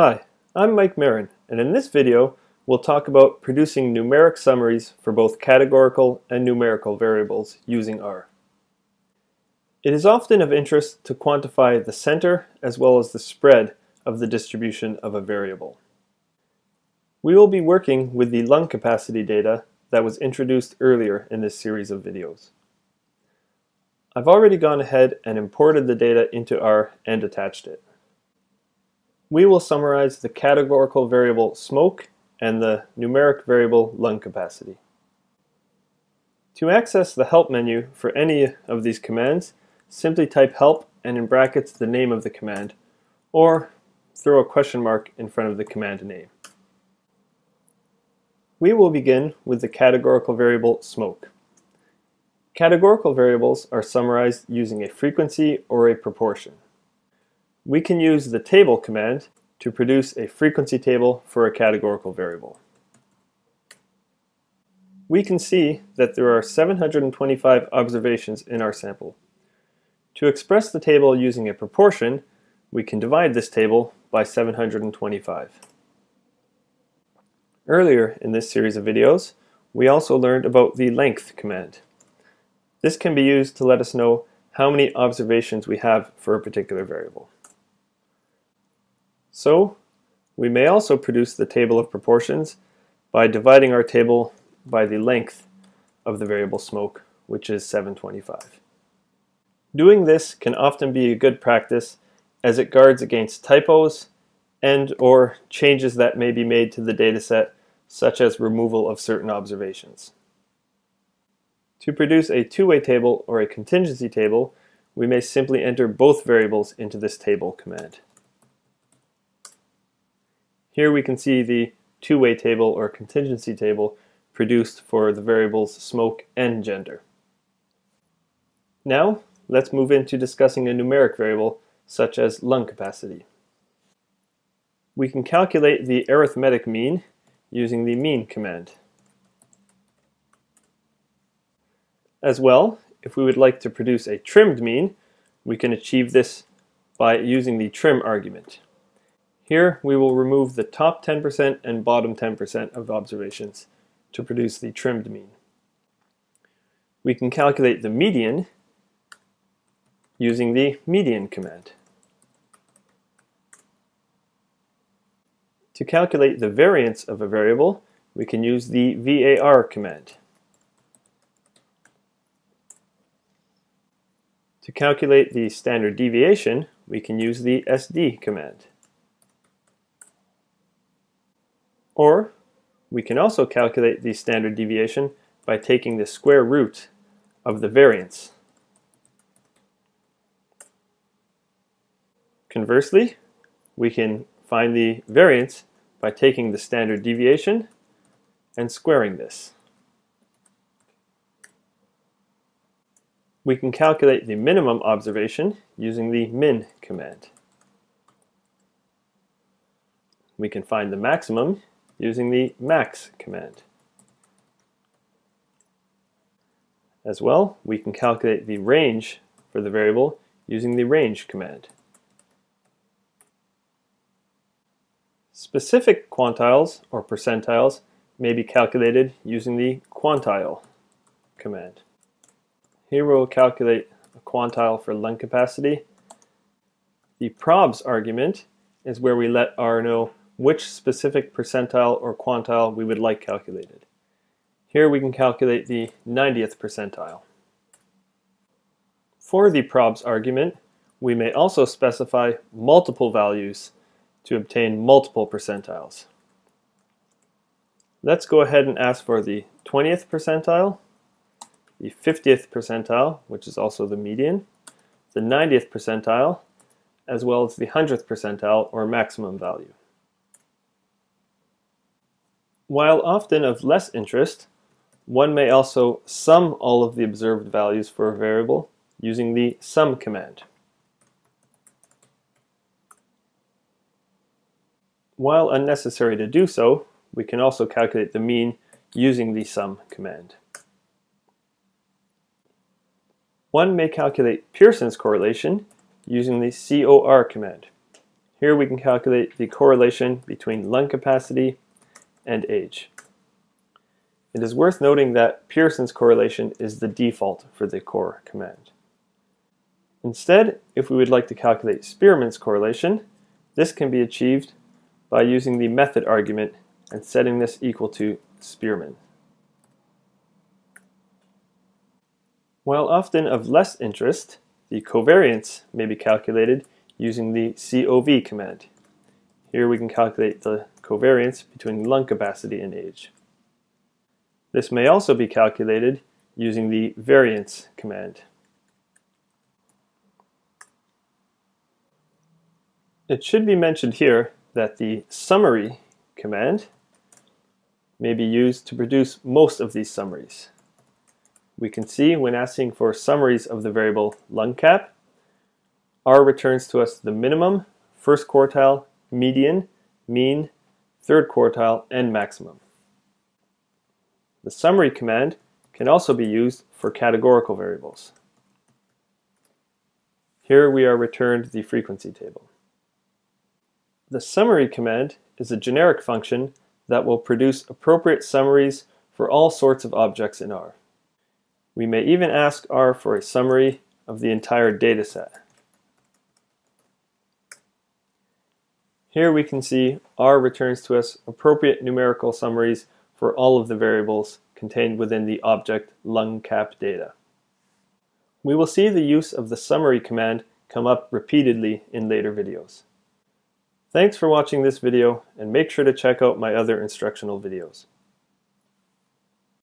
Hi, I'm Mike Marin, and in this video we'll talk about producing numeric summaries for both categorical and numerical variables using R. It is often of interest to quantify the center as well as the spread of the distribution of a variable. We will be working with the lung capacity data that was introduced earlier in this series of videos. I've already gone ahead and imported the data into R and attached it. We will summarize the categorical variable smoke and the numeric variable lung capacity. To access the help menu for any of these commands, simply type help and in brackets the name of the command, or throw a question mark in front of the command name. We will begin with the categorical variable smoke. Categorical variables are summarized using a frequency or a proportion. We can use the table command to produce a frequency table for a categorical variable. We can see that there are 725 observations in our sample. To express the table using a proportion, we can divide this table by 725. Earlier in this series of videos, we also learned about the length command. This can be used to let us know how many observations we have for a particular variable. So, we may also produce the table of proportions by dividing our table by the length of the variable smoke, which is 725. Doing this can often be a good practice as it guards against typos and or changes that may be made to the dataset, such as removal of certain observations. To produce a two-way table or a contingency table, we may simply enter both variables into this table command. Here we can see the two-way table or contingency table produced for the variables smoke and gender. Now, let's move into discussing a numeric variable such as lung capacity. We can calculate the arithmetic mean using the mean command. As well, if we would like to produce a trimmed mean, we can achieve this by using the trim argument. Here we will remove the top 10% and bottom 10% of observations to produce the trimmed mean. We can calculate the median using the median command. To calculate the variance of a variable, we can use the VAR command. To calculate the standard deviation, we can use the SD command. Or, we can also calculate the standard deviation by taking the square root of the variance. Conversely, we can find the variance by taking the standard deviation and squaring this. We can calculate the minimum observation using the min command. We can find the maximum using the max command. As well, we can calculate the range for the variable using the range command. Specific quantiles or percentiles may be calculated using the quantile command. Here we will calculate a quantile for lung capacity. The probs argument is where we let R know which specific percentile or quantile we would like calculated. Here we can calculate the 90th percentile. For the probs argument, we may also specify multiple values to obtain multiple percentiles. Let's go ahead and ask for the 20th percentile, the 50th percentile, which is also the median, the 90th percentile, as well as the 100th percentile or maximum value. While often of less interest, one may also sum all of the observed values for a variable using the sum command. While unnecessary to do so, we can also calculate the mean using the sum command. One may calculate Pearson's correlation using the COR command. Here we can calculate the correlation between lung capacity and age. It is worth noting that Pearson's correlation is the default for the core command. Instead, if we would like to calculate Spearman's correlation, this can be achieved by using the method argument and setting this equal to Spearman. While often of less interest, the covariance may be calculated using the COV command. Here we can calculate the covariance between lung capacity and age. This may also be calculated using the variance command. It should be mentioned here that the summary command may be used to produce most of these summaries. We can see when asking for summaries of the variable LungCap, R returns to us the minimum, first quartile, median, mean, third quartile, and maximum. The summary command can also be used for categorical variables. Here we are returned the frequency table. The summary command is a generic function that will produce appropriate summaries for all sorts of objects in R. We may even ask R for a summary of the entire dataset. Here we can see R returns to us appropriate numerical summaries for all of the variables contained within the object LungCapData. We will see the use of the summary command come up repeatedly in later videos. Thanks for watching this video, and make sure to check out my other instructional videos.